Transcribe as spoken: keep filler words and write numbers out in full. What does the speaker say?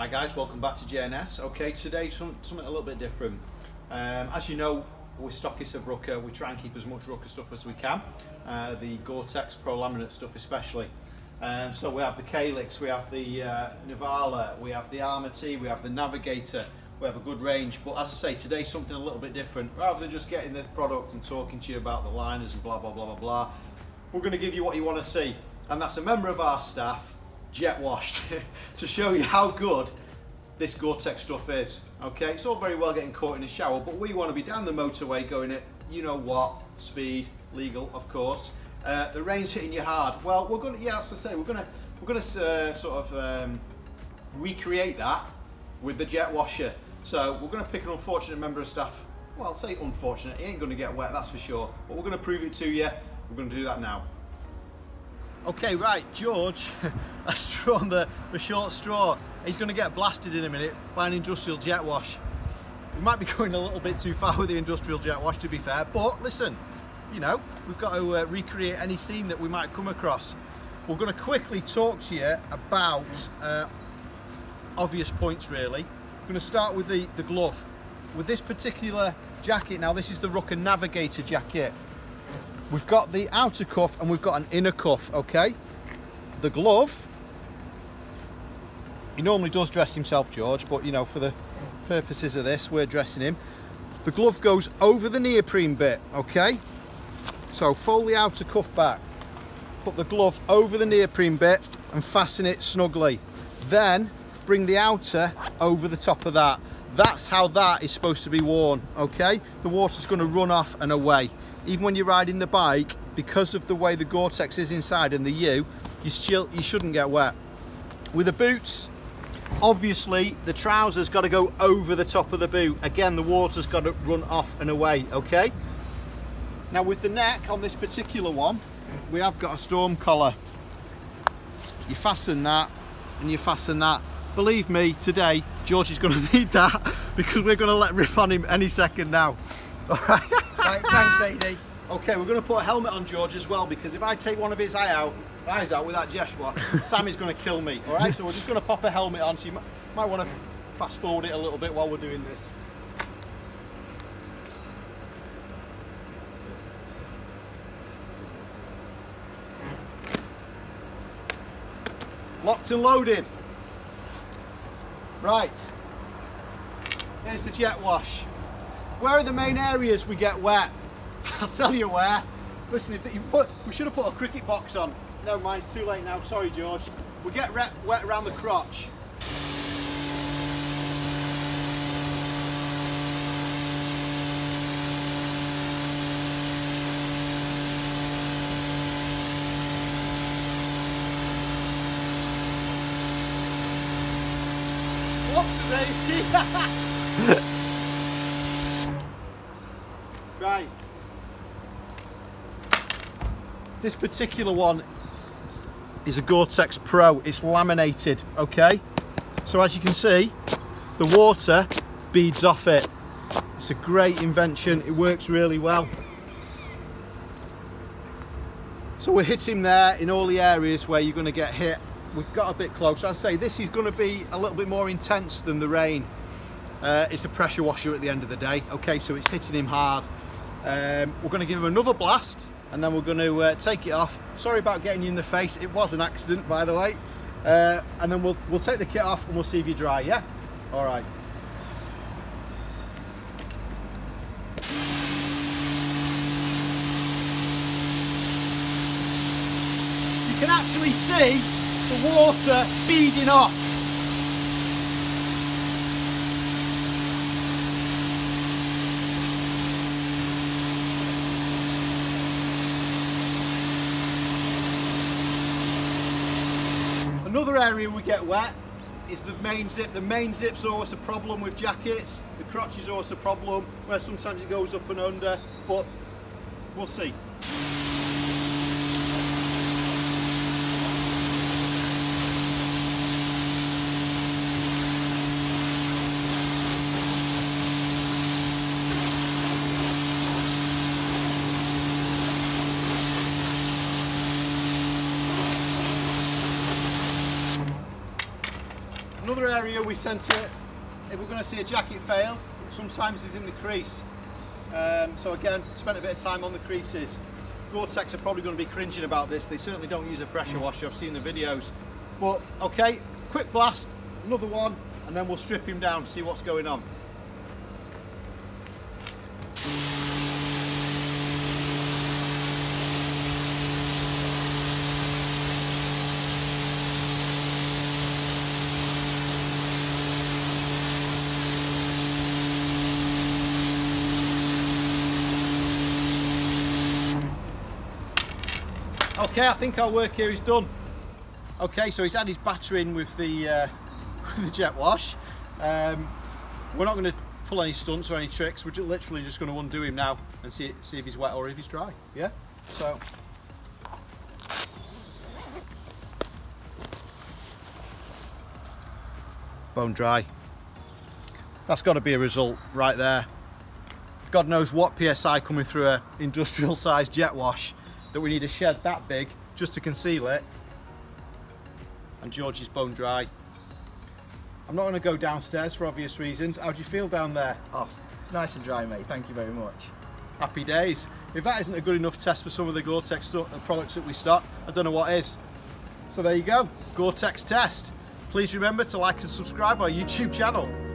Hi guys, welcome back to J and S. Okay, today some, something a little bit different. Um, as you know, we're stockists of Rukka. We try and keep as much Rukka stuff as we can, uh, the Gore-Tex Pro Laminate stuff especially. Um, so we have the Calix, we have the uh, Nivala, we have the Armatee, we have the Navigator. We have a good range, but as I say, today something a little bit different. Rather than just getting the product and talking to you about the liners and blah blah blah blah blah, we're going to give you what you want to see, and that's a member of our staff jet washed to show you how good this Gore-Tex stuff is. Okay, it's all very well getting caught in a shower, but we want to be down the motorway going at you know what speed, legal of course. Uh, the rain's hitting you hard. Well, we're going to yeah, as I say, we're going to we're going to uh, sort of um, recreate that with the jet washer. So we're going to pick an unfortunate member of staff. Well, I'll say unfortunate, he ain't going to get wet, that's for sure. But we're going to prove it to you. We're going to do that now. Okay, right, George has drawn the, the short straw. He's going to get blasted in a minute by an industrial jet wash. We might be going a little bit too far with the industrial jet wash, to be fair. But listen, you know, we've got to uh, recreate any scene that we might come across. We're going to quickly talk to you about uh, obvious points, really. Going to start with the the glove. With this particular jacket now, this is the Rukka Navigator jacket. We've got the outer cuff and we've got an inner cuff. Okay, the glove, he normally does dress himself, George, but you know, for the purposes of this, we're dressing him. The glove goes over the neoprene bit. Okay, so fold the outer cuff back, put the glove over the neoprene bit and fasten it snugly, then bring the outer over the top of that. That's how that is supposed to be worn. Okay, the water's going to run off and away. Even when you're riding the bike, because of the way the Gore-Tex is inside and the U, you still you shouldn't get wet. With the boots, obviously the trousers got to go over the top of the boot. Again, the water's got to run off and away. Okay, now with the neck on this particular one, we have got a storm collar. You fasten that and you fasten that. Believe me, today George is going to need that because we're going to let rip on him any second now. All right. Right, thanks, A D. Okay, we're going to put a helmet on George as well, because if I take one of his eye out, eyes out with that jet wash, Sammy's going to kill me. All right, so we're just going to pop a helmet on. So you might, might want to fast forward it a little bit while we're doing this. Locked and loaded. Right, here's the jet wash. Where are the main areas we get wet? I'll tell you where. Listen, if you put, we should have put a cricket box on. Never mind, it's too late now, sorry George. We get wet around the crotch. Right, this particular one is a Gore-Tex Pro. It's laminated. Okay, so as you can see, the water beads off it. It's a great invention, it works really well. So we're hitting there in all the areas where you're going to get hit. We've got a bit close. I'd say this is going to be a little bit more intense than the rain. Uh, it's a pressure washer at the end of the day. Okay, so it's hitting him hard. Um, we're going to give him another blast and then we're going to uh, take it off. Sorry about getting you in the face, it was an accident by the way. Uh, and then we'll, we'll take the kit off and we'll see if you dry, yeah? All right. You can actually see the water feeding off. Another area we get wet is the main zip. The main zip's always a problem with jackets. The crotch is always a problem where sometimes it goes up and under, but we'll see. Another area we sent it, if we're going to see a jacket fail, sometimes is in the crease. Um, so again, spent a bit of time on the creases. Gore-Tex are probably going to be cringing about this. They certainly don't use a pressure washer, I've seen the videos. But okay, quick blast, another one, and then we'll strip him down, see what's going on. Okay, I think our work here is done. Okay, so he's had his battery in with the, uh, with the jet wash. Um, we're not going to pull any stunts or any tricks. We're just literally just going to undo him now and see, see if he's wet or if he's dry. Yeah? So. Bone dry. That's got to be a result right there. God knows what P S I coming through an industrial sized jet wash, that we need a shed that big just to conceal it. And George is bone dry. I'm not going to go downstairs for obvious reasons. How do you feel down there? Oh, nice and dry, mate. Thank you very much. Happy days. If that isn't a good enough test for some of the Gore-Tex products that we stock, I don't know what is. So there you go, Gore-Tex test. Please remember to like and subscribe our YouTube channel.